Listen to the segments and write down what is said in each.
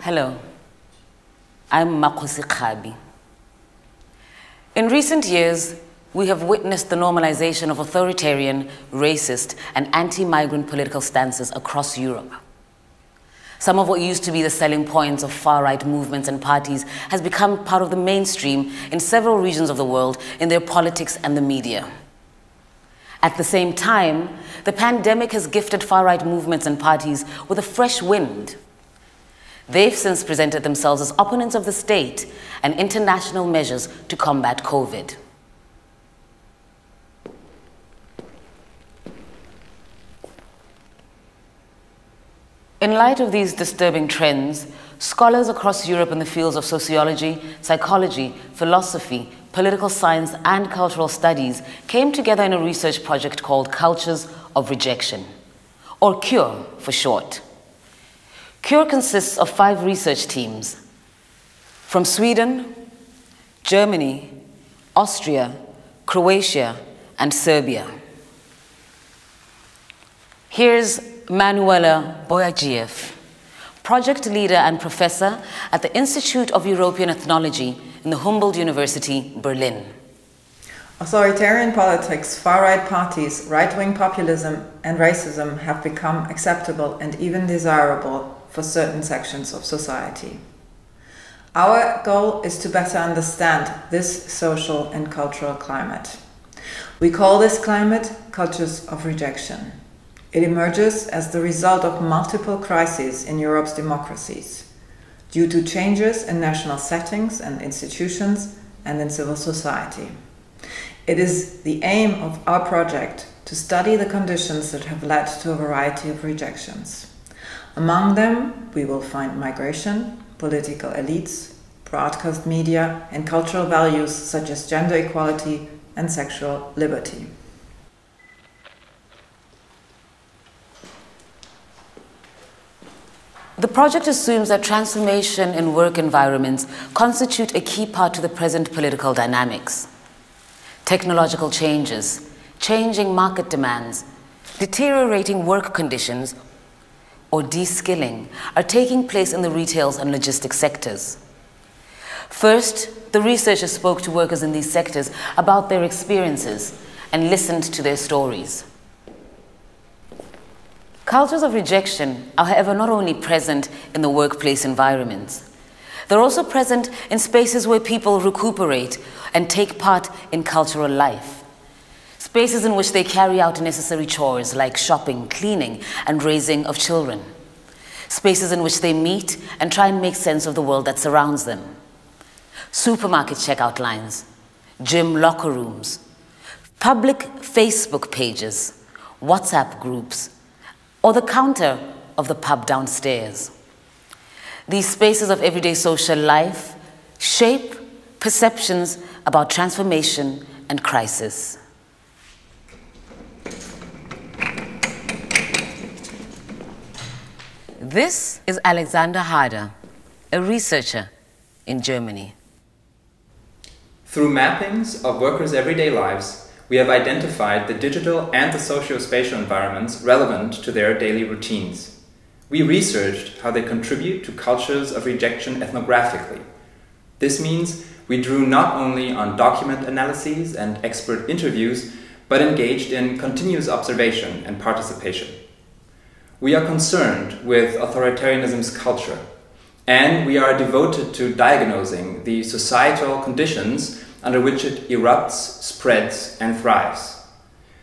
Hello, I'm Makosi Kabi. In recent years, we have witnessed the normalization of authoritarian, racist, and anti-migrant political stances across Europe. Some of what used to be the selling points of far-right movements and parties has become part of the mainstream in several regions of the world in their politics and the media. At the same time, the pandemic has gifted far-right movements and parties with a fresh wind. They've since presented themselves as opponents of the state and international measures to combat COVID. In light of these disturbing trends, scholars across Europe in the fields of sociology, psychology, philosophy, political science, and cultural studies came together in a research project called Cultures of Rejection, or CURE for short. CURE consists of 5 research teams from Sweden, Germany, Austria, Croatia, and Serbia. Here's Manuela Boyagiev, project leader and professor at the Institute of European Ethnology in the Humboldt University, Berlin. Authoritarian politics, far-right parties, right-wing populism, and racism have become acceptable and even desirable for certain sections of society. Our goal is to better understand this social and cultural climate. We call this climate cultures of rejection. It emerges as the result of multiple crises in Europe's democracies, due to changes in national settings and institutions and in civil society. It is the aim of our project to study the conditions that have led to a variety of rejections. Among them, we will find migration, political elites, broadcast media, and cultural values such as gender equality and sexual liberty. The project assumes that transformation in work environments constitute a key part to the present political dynamics. Technological changes, changing market demands, deteriorating work conditions, or de-skilling are taking place in the retail and logistics sectors. First, the researchers spoke to workers in these sectors about their experiences and listened to their stories. Cultures of rejection are, however, not only present in the workplace environments. They're also present in spaces where people recuperate and take part in cultural life. Spaces in which they carry out necessary chores like shopping, cleaning, and raising of children. Spaces in which they meet and try and make sense of the world that surrounds them. Supermarket checkout lines, gym locker rooms, public Facebook pages, WhatsApp groups, or the counter of the pub downstairs. These spaces of everyday social life shape perceptions about transformation and crisis. This is Alexander Harder, a researcher in Germany. Through mappings of workers' everyday lives, we have identified the digital and the socio-spatial environments relevant to their daily routines. We researched how they contribute to cultures of rejection ethnographically. This means we drew not only on document analyses and expert interviews, but engaged in continuous observation and participation. We are concerned with authoritarianism's culture, and we are devoted to diagnosing the societal conditions under which it erupts, spreads, and thrives.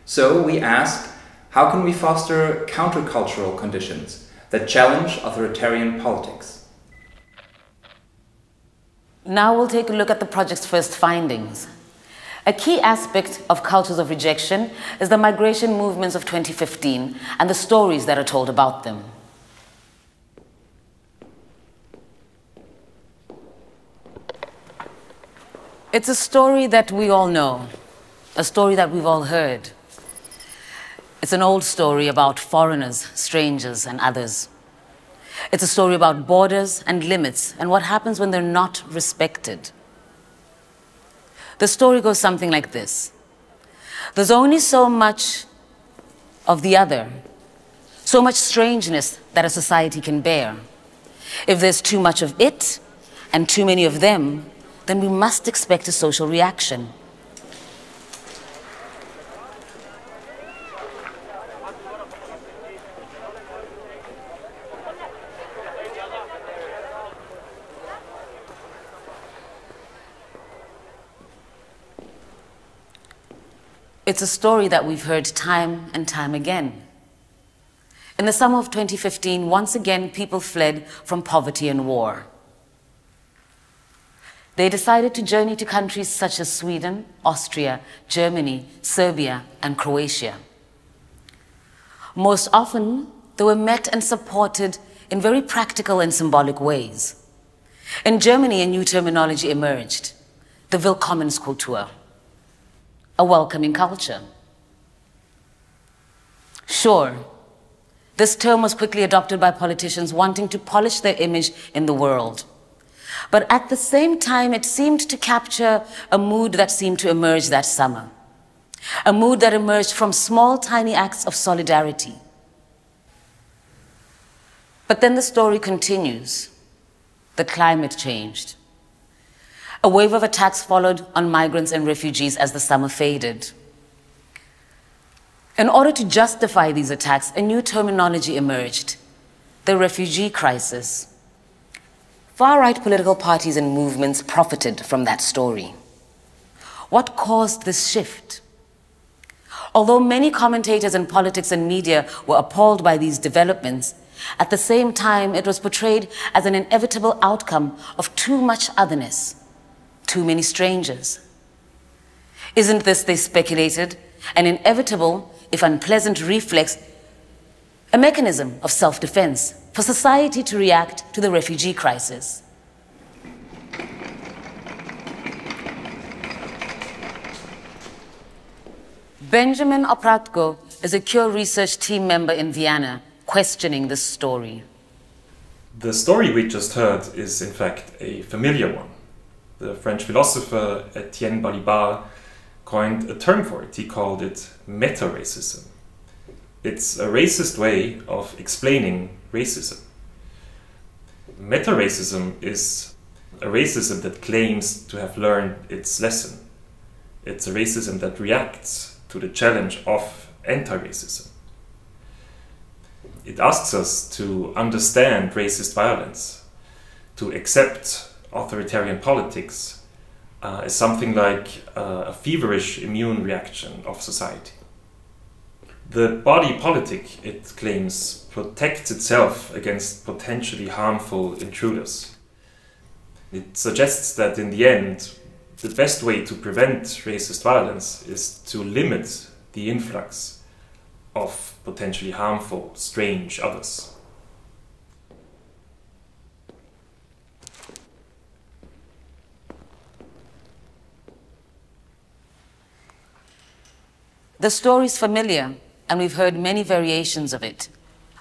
So we ask, how can we foster countercultural conditions that challenge authoritarian politics? Now we'll take a look at the project's first findings. A key aspect of cultures of rejection is the migration movements of 2015 and the stories that are told about them. It's a story that we all know, a story that we've all heard. It's an old story about foreigners, strangers, and others. It's a story about borders and limits and what happens when they're not respected. The story goes something like this. There's only so much of the other, so much strangeness that a society can bear. If there's too much of it and too many of them, then we must expect a social reaction. It's a story that we've heard time and time again. In the summer of 2015, once again, people fled from poverty and war. They decided to journey to countries such as Sweden, Austria, Germany, Serbia, and Croatia. Most often, they were met and supported in very practical and symbolic ways. In Germany, a new terminology emerged, the Willkommenskultur. A welcoming culture. Sure, this term was quickly adopted by politicians wanting to polish their image in the world. But at the same time, it seemed to capture a mood that seemed to emerge that summer. A mood that emerged from small, tiny acts of solidarity. But then the story continues. The climate changed. A wave of attacks followed on migrants and refugees as the summer faded. In order to justify these attacks, a new terminology emerged, the refugee crisis. Far-right political parties and movements profited from that story. What caused this shift? Although many commentators in politics and media were appalled by these developments, at the same time it was portrayed as an inevitable outcome of too much otherness. Too many strangers. Isn't this, they speculated, an inevitable, if unpleasant reflex, a mechanism of self-defense for society to react to the refugee crisis? Benjamin Opratko is a CURE research team member in Vienna, questioning this story. The story we just heard is, in fact, a familiar one. The French philosopher Etienne Balibar coined a term for it. He called it meta-racism. It's a racist way of explaining racism. Meta-racism is a racism that claims to have learned its lesson. It's a racism that reacts to the challenge of anti-racism. It asks us to understand racist violence, to accept authoritarian politics is something like a feverish immune reaction of society. The body politic, it claims, protects itself against potentially harmful intruders. It suggests that in the end, the best way to prevent racist violence is to limit the influx of potentially harmful, strange others. The story's familiar, and we've heard many variations of it,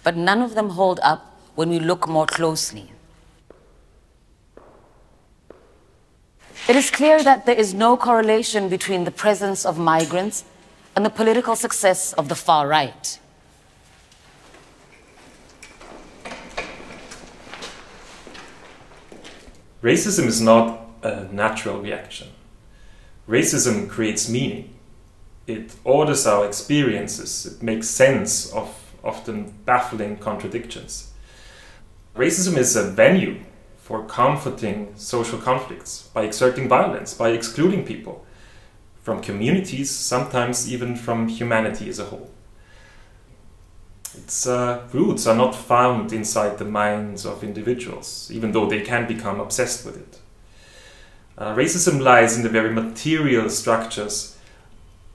but none of them hold up when we look more closely. It is clear that there is no correlation between the presence of migrants and the political success of the far right. Racism is not a natural reaction. Racism creates meaning. It orders our experiences, it makes sense of often baffling contradictions. Racism is a venue for comforting social conflicts by exerting violence, by excluding people from communities, sometimes even from humanity as a whole. Its roots are not found inside the minds of individuals, even though they can become obsessed with it. Racism lies in the very material structures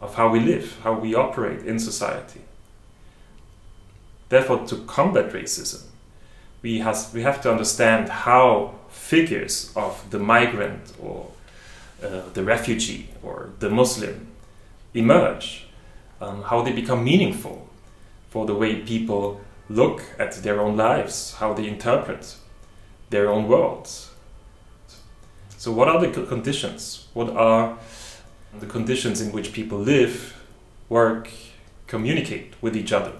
of how we live, how we operate in society. Therefore, to combat racism, we have to understand how figures of the migrant or the refugee or the Muslim emerge, how they become meaningful, for the way people look at their own lives, how they interpret their own worlds. So what are the conditions? What are the conditions in which people live, work, communicate with each other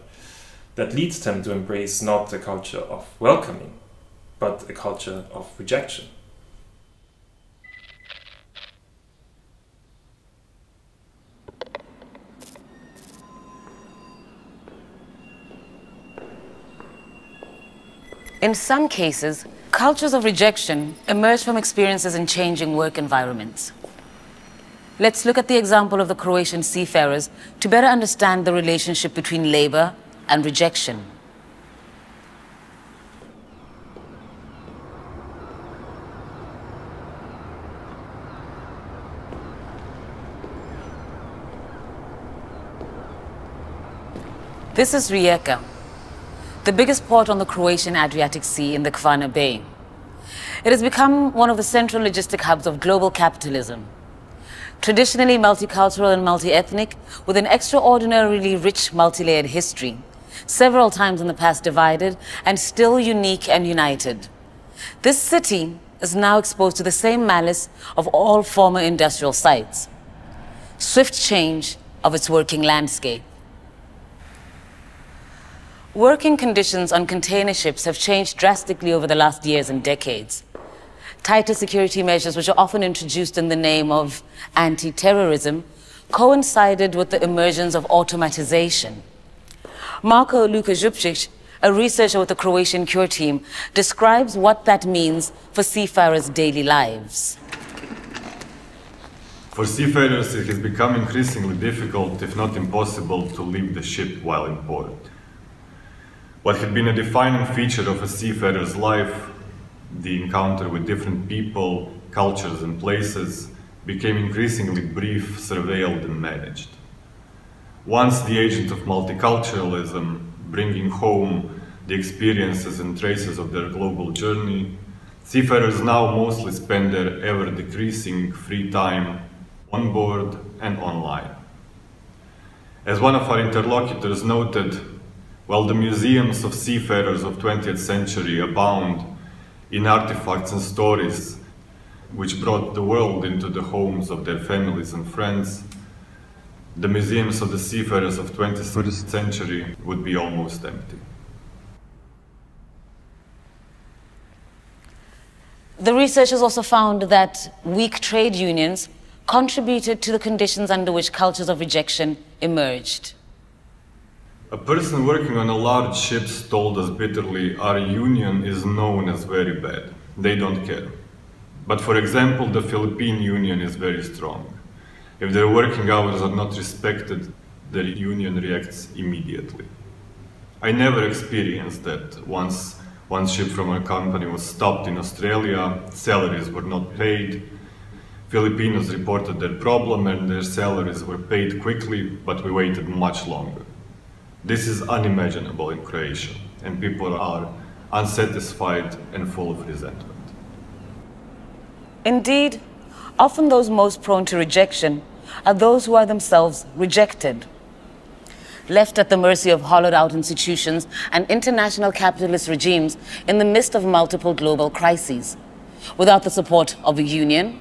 that leads them to embrace not a culture of welcoming, but a culture of rejection? In some cases, cultures of rejection emerge from experiences in changing work environments. Let's look at the example of the Croatian seafarers to better understand the relationship between labor and rejection. This is Rijeka, the biggest port on the Croatian Adriatic Sea in the Kvarner Bay. It has become one of the central logistic hubs of global capitalism. Traditionally multicultural and multi-ethnic, with an extraordinarily rich multi-layered history, several times in the past divided and still unique and united. This city is now exposed to the same malice of all former industrial sites. Swift change of its working landscape. Working conditions on container ships have changed drastically over the last years and decades. Tighter security measures, which are often introduced in the name of anti-terrorism, coincided with the emergence of automatization. Marko Luka Župčić, a researcher with the Croatian CURE team, describes what that means for seafarers' daily lives. For seafarers, it has become increasingly difficult, if not impossible, to leave the ship while in port. What had been a defining feature of a seafarer's life, the encounter with different people, cultures and places, became increasingly brief, surveilled and managed. Once the agent of multiculturalism, bringing home the experiences and traces of their global journey, seafarers now mostly spend their ever-decreasing free time on board and online. As one of our interlocutors noted, while the museums of seafarers of the 20th century abound in artifacts and stories which brought the world into the homes of their families and friends, the museums of the seafarers of the 21st century would be almost empty. The researchers also found that weak trade unions contributed to the conditions under which cultures of rejection emerged. A person working on a large ship told us bitterly, our union is known as very bad. They don't care. But for example, the Philippine union is very strong. If their working hours are not respected, their union reacts immediately. I never experienced that. Once one ship from our company was stopped in Australia, salaries were not paid. Filipinos reported their problem and their salaries were paid quickly, but we waited much longer. This is unimaginable in Croatia, and people are unsatisfied and full of resentment. Indeed, often those most prone to rejection are those who are themselves rejected. Left at the mercy of hollowed-out institutions and international capitalist regimes in the midst of multiple global crises, without the support of a union,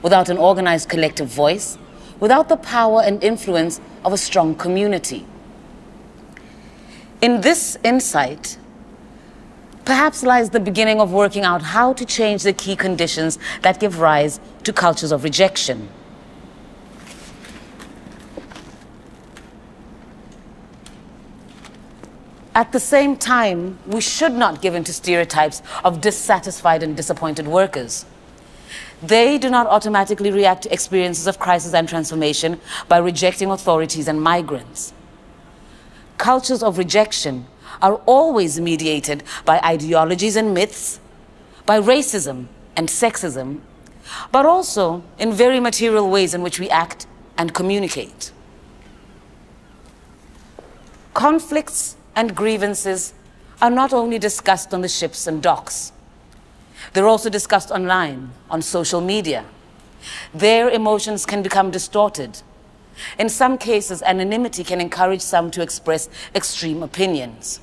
without an organized collective voice, without the power and influence of a strong community. In this insight, perhaps lies the beginning of working out how to change the key conditions that give rise to cultures of rejection. At the same time, we should not give in to stereotypes of dissatisfied and disappointed workers. They do not automatically react to experiences of crisis and transformation by rejecting authorities and migrants. Cultures of rejection are always mediated by ideologies and myths, by racism and sexism, but also in very material ways in which we act and communicate. Conflicts and grievances are not only discussed on the ships and docks. They're also discussed online, on social media. Their emotions can become distorted, In some cases, anonymity can encourage some to express extreme opinions.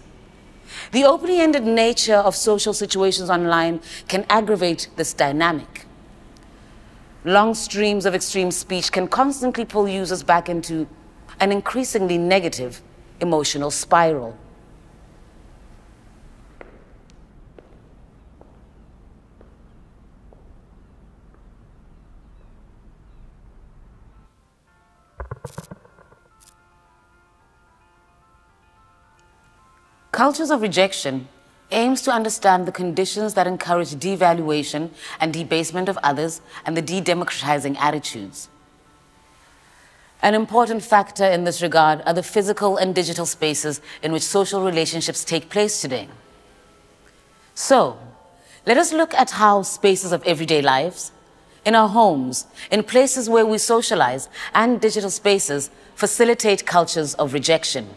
The open-ended nature of social situations online can aggravate this dynamic. Long streams of extreme speech can constantly pull users back into an increasingly negative emotional spiral. Cultures of Rejection aims to understand the conditions that encourage devaluation and debasement of others and the de-democratizing attitudes. An important factor in this regard are the physical and digital spaces in which social relationships take place today. So, let us look at how spaces of everyday lives, in our homes, in places where we socialize, and digital spaces facilitate cultures of rejection.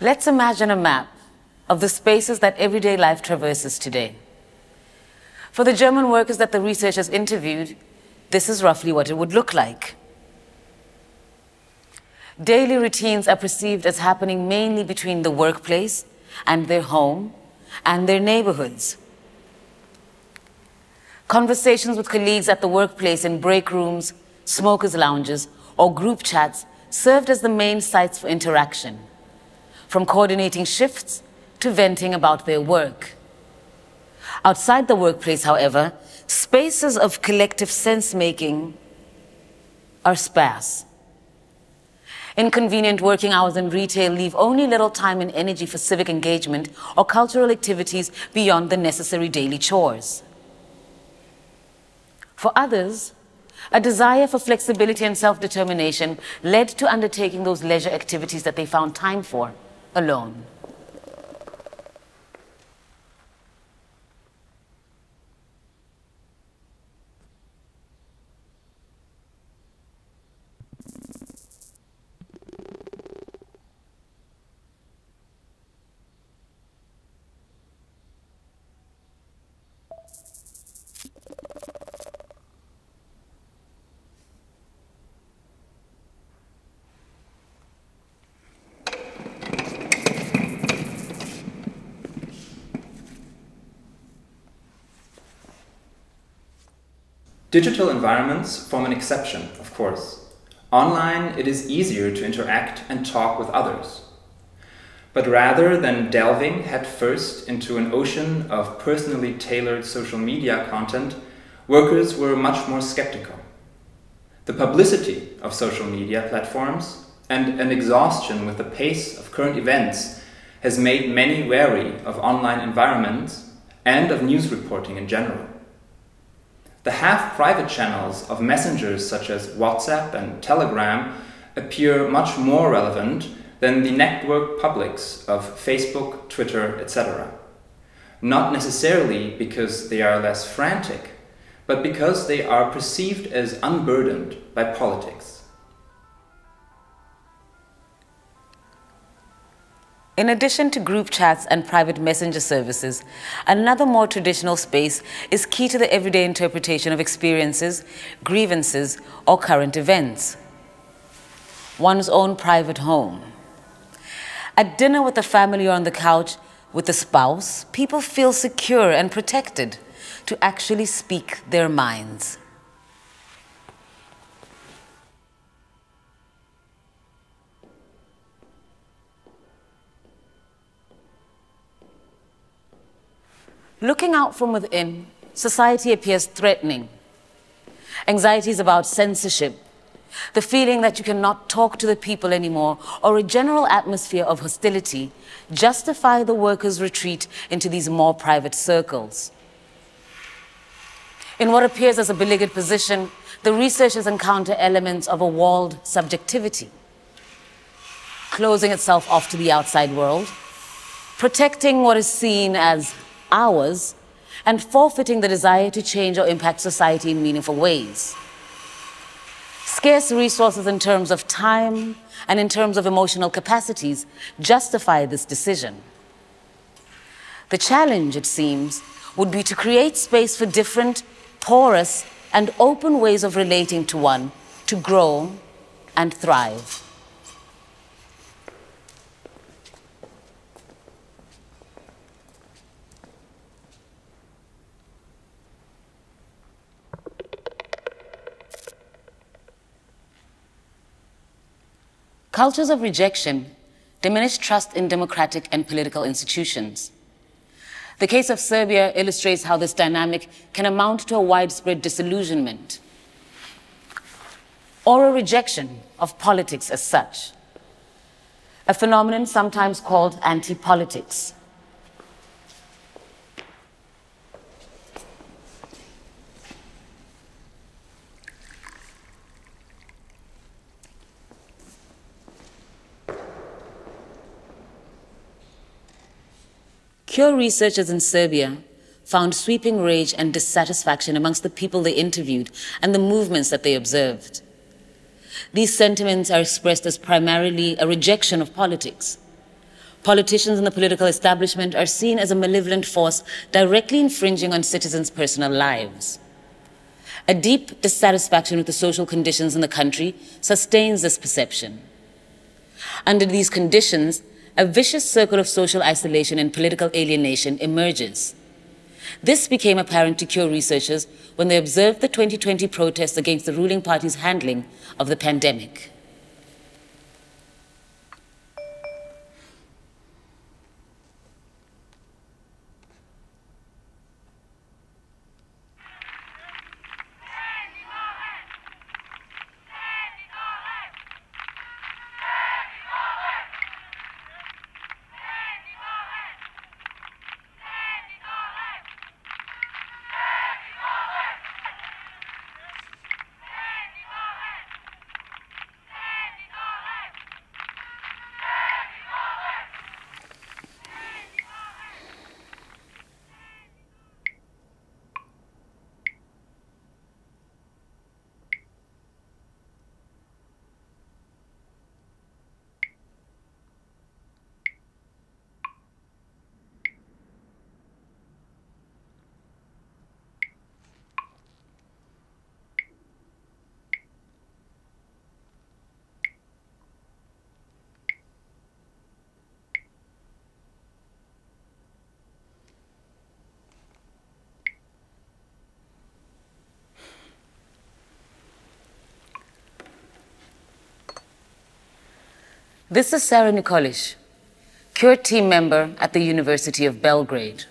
Let's imagine a map of the spaces that everyday life traverses today. For the German workers that the researchers interviewed, this is roughly what it would look like. Daily routines are perceived as happening mainly between the workplace and their home and their neighborhoods. Conversations with colleagues at the workplace in break rooms, smokers' lounges, or group chats served as the main sites for interaction, from coordinating shifts to venting about their work. Outside the workplace, however, spaces of collective sense-making are sparse. Inconvenient working hours in retail leave only little time and energy for civic engagement or cultural activities beyond the necessary daily chores. For others, a desire for flexibility and self-determination led to undertaking those leisure activities that they found time for alone. Digital environments form an exception, of course. Online, it is easier to interact and talk with others. But rather than delving headfirst into an ocean of personally tailored social media content, workers were much more skeptical. The publicity of social media platforms and an exhaustion with the pace of current events has made many wary of online environments and of news reporting in general. The half-private channels of messengers such as WhatsApp and Telegram appear much more relevant than the network publics of Facebook, Twitter, etc. Not necessarily because they are less frantic, but because they are perceived as unburdened by politics. In addition to group chats and private messenger services, another more traditional space is key to the everyday interpretation of experiences, grievances, or current events. One's own private home. At dinner with the family or on the couch with the spouse, people feel secure and protected to actually speak their minds. Looking out from within, society appears threatening. Anxieties about censorship, the feeling that you cannot talk to the people anymore, or a general atmosphere of hostility justify the workers' retreat into these more private circles. In what appears as a beleaguered position, the researchers encounter elements of a walled subjectivity, closing itself off to the outside world, protecting what is seen as ours, and forfeiting the desire to change or impact society in meaningful ways. Scarce resources in terms of time and in terms of emotional capacities justify this decision. The challenge, it seems, would be to create space for different, porous, and open ways of relating to one, to grow and thrive. Cultures of rejection diminish trust in democratic and political institutions. The case of Serbia illustrates how this dynamic can amount to a widespread disillusionment or a rejection of politics as such, a phenomenon sometimes called anti-politics. CURE researchers in Serbia found sweeping rage and dissatisfaction amongst the people they interviewed and the movements that they observed. These sentiments are expressed as primarily a rejection of politics. Politicians and the political establishment are seen as a malevolent force directly infringing on citizens' personal lives. A deep dissatisfaction with the social conditions in the country sustains this perception. Under these conditions, a vicious circle of social isolation and political alienation emerges. This became apparent to CURE researchers when they observed the 2020 protests against the ruling party's handling of the pandemic. This is Sara Nikolic, CURE team member at the University of Belgrade.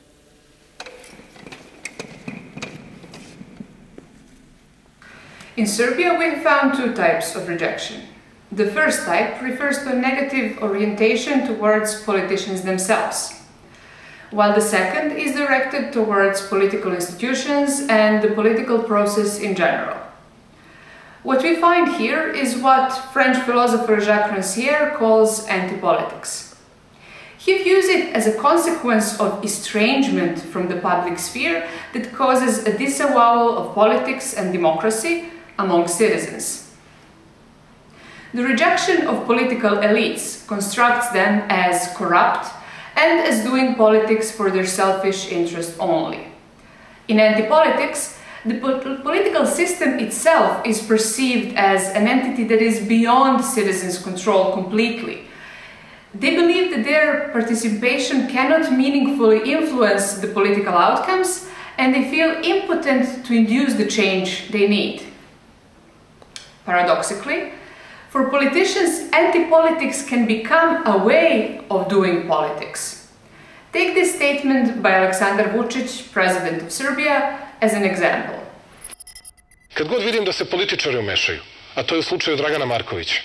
In Serbia, we have found two types of rejection. The first type refers to a negative orientation towards politicians themselves, while the second is directed towards political institutions and the political process in general. What we find here is what French philosopher Jacques Rancière calls anti-politics. He views it as a consequence of estrangement from the public sphere that causes a disavowal of politics and democracy among citizens. The rejection of political elites constructs them as corrupt and as doing politics for their selfish interest only. In anti-politics, the political system itself is perceived as an entity that is beyond citizens' control completely. They believe that their participation cannot meaningfully influence the political outcomes, and they feel impotent to induce the change they need. Paradoxically, for politicians, anti-politics can become a way of doing politics. Take this statement by Aleksandar Vučić, president of Serbia, as an example. Kad god vidim da se političari umešaju, a to je u slučaju Dragana Markovića,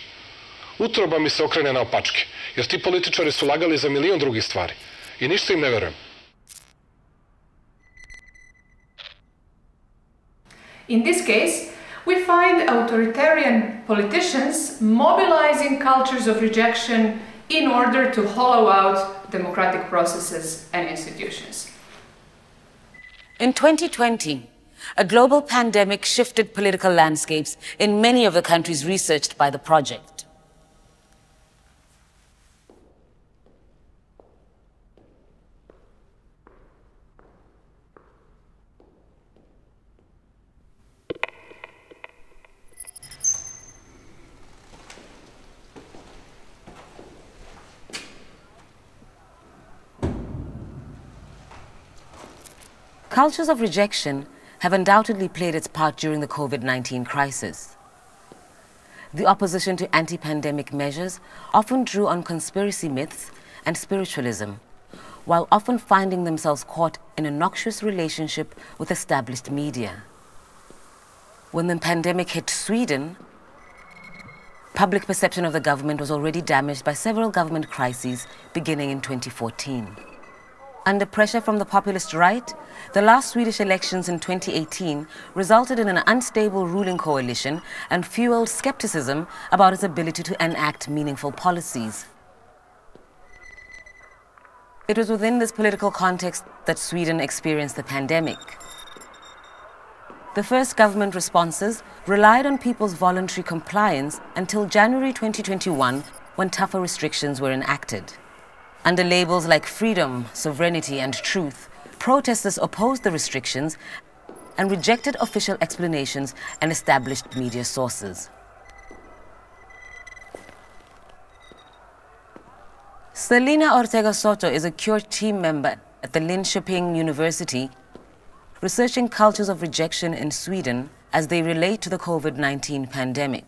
utroba mi se okrene na opačke, jer ti političari su lagali za milion drugih stvari I ništa im ne verujem. In this case, we find authoritarian politicians mobilizing cultures of rejection in order to hollow out democratic processes and institutions. In 2020, a global pandemic shifted political landscapes in many of the countries researched by the project. Cultures of rejection have undoubtedly played its part during the COVID-19 crisis. The opposition to anti-pandemic measures often drew on conspiracy myths and spiritualism, while often finding themselves caught in a noxious relationship with established media. When the pandemic hit Sweden, public perception of the government was already damaged by several government crises beginning in 2014. Under pressure from the populist right, the last Swedish elections in 2018 resulted in an unstable ruling coalition and fueled skepticism about its ability to enact meaningful policies. It was within this political context that Sweden experienced the pandemic. The first government responses relied on people's voluntary compliance until January 2021, when tougher restrictions were enacted. Under labels like freedom, sovereignty, and truth, protesters opposed the restrictions and rejected official explanations and established media sources. Selena Ortega Soto is a CURE team member at the Linköping University, researching cultures of rejection in Sweden as they relate to the COVID-19 pandemic.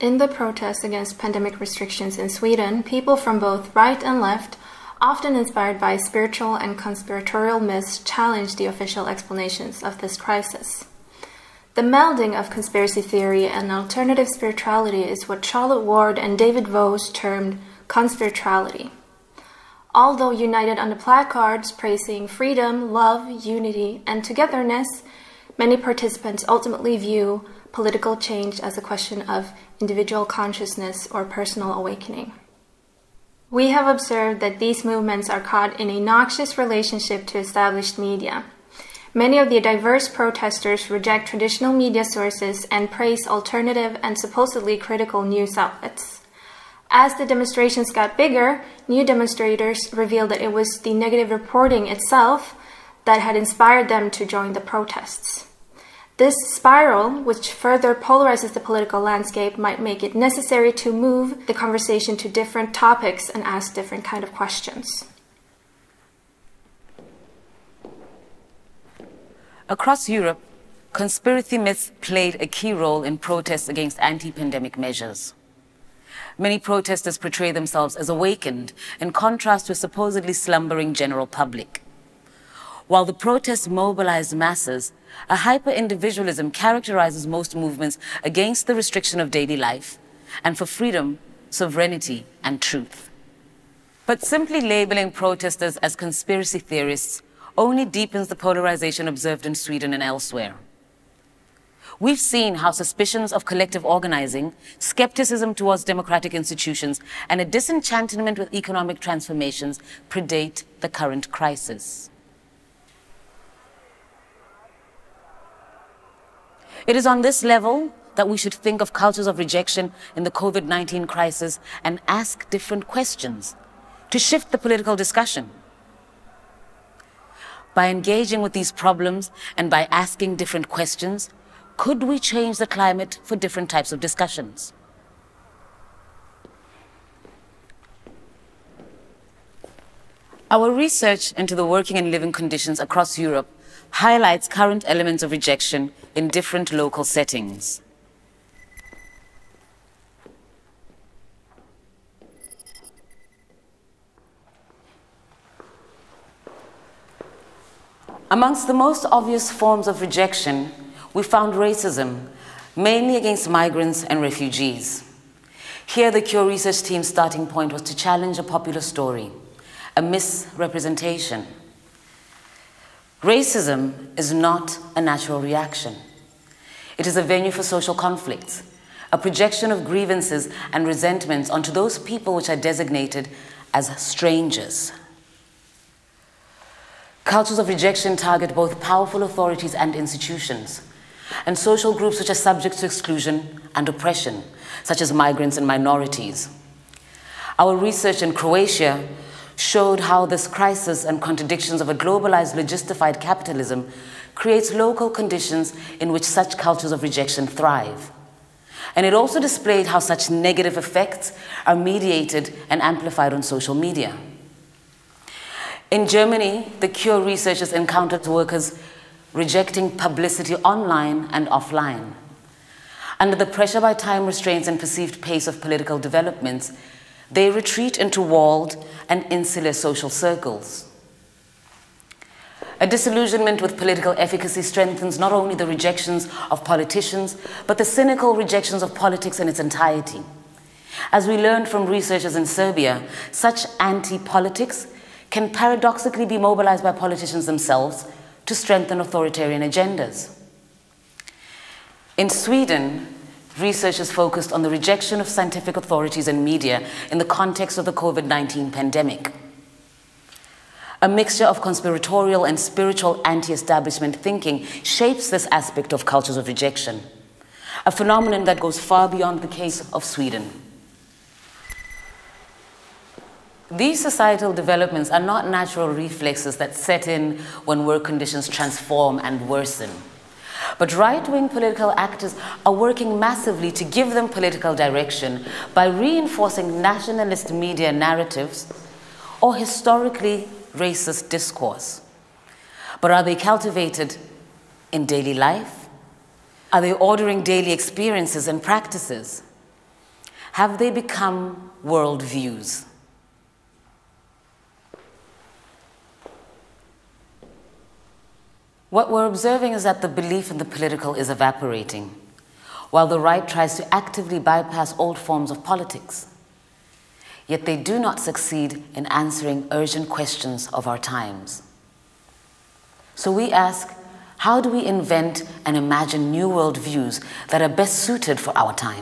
In the protests against pandemic restrictions in Sweden, people from both right and left, often inspired by spiritual and conspiratorial myths, challenged the official explanations of this crisis. The melding of conspiracy theory and alternative spirituality is what Charlotte Ward and David Vose termed conspirituality. Although united on the placards praising freedom, love, unity, and togetherness, many participants ultimately view political change as a question of individual consciousness or personal awakening. We have observed that these movements are caught in a noxious relationship to established media. Many of the diverse protesters reject traditional media sources and praise alternative and supposedly critical news outlets. As the demonstrations got bigger, new demonstrators revealed that it was the negative reporting itself that had inspired them to join the protests. This spiral, which further polarizes the political landscape, might make it necessary to move the conversation to different topics and ask different kinds of questions. Across Europe, conspiracy myths played a key role in protests against anti-pandemic measures. Many protesters portray themselves as awakened, in contrast to a supposedly slumbering general public. While the protests mobilized masses, a hyper-individualism characterizes most movements against the restriction of daily life and for freedom, sovereignty, and truth. But simply labeling protesters as conspiracy theorists only deepens the polarization observed in Sweden and elsewhere. We've seen how suspicions of collective organizing, skepticism towards democratic institutions, and a disenchantment with economic transformations predate the current crisis. It is on this level that we should think of cultures of rejection in the COVID-19 crisis and ask different questions to shift the political discussion. By engaging with these problems and by asking different questions, could we change the climate for different types of discussions? Our research into the working and living conditions across Europe highlights current elements of rejection in different local settings. Amongst the most obvious forms of rejection, we found racism, mainly against migrants and refugees. Here, the CURE research team's starting point was to challenge a popular story, a misrepresentation. Racism is not a natural reaction. It is a venue for social conflicts, a projection of grievances and resentments onto those people which are designated as strangers. Cultures of rejection target both powerful authorities and institutions, and social groups which are subject to exclusion and oppression, such as migrants and minorities. Our research in Croatia showed how this crisis and contradictions of a globalized, logistified capitalism creates local conditions in which such cultures of rejection thrive. And it also displayed how such negative effects are mediated and amplified on social media. In Germany, the CURE researchers encountered workers rejecting publicity online and offline. Under the pressure by time restraints and perceived pace of political developments, they retreat into walled and insular social circles. A disillusionment with political efficacy strengthens not only the rejections of politicians, but the cynical rejections of politics in its entirety. As we learned from researchers in Serbia, such anti-politics can paradoxically be mobilized by politicians themselves to strengthen authoritarian agendas. In Sweden, researchers focused on the rejection of scientific authorities and media in the context of the COVID-19 pandemic. A mixture of conspiratorial and spiritual anti-establishment thinking shapes this aspect of cultures of rejection, a phenomenon that goes far beyond the case of Sweden. These societal developments are not natural reflexes that set in when work conditions transform and worsen. But right-wing political actors are working massively to give them political direction by reinforcing nationalist media narratives or historically racist discourse. But are they cultivated in daily life? Are they ordering daily experiences and practices? Have they become worldviews? What we're observing is that the belief in the political is evaporating, while the right tries to actively bypass old forms of politics. Yet they do not succeed in answering urgent questions of our times. So we ask, how do we invent and imagine new worldviews that are best suited for our times?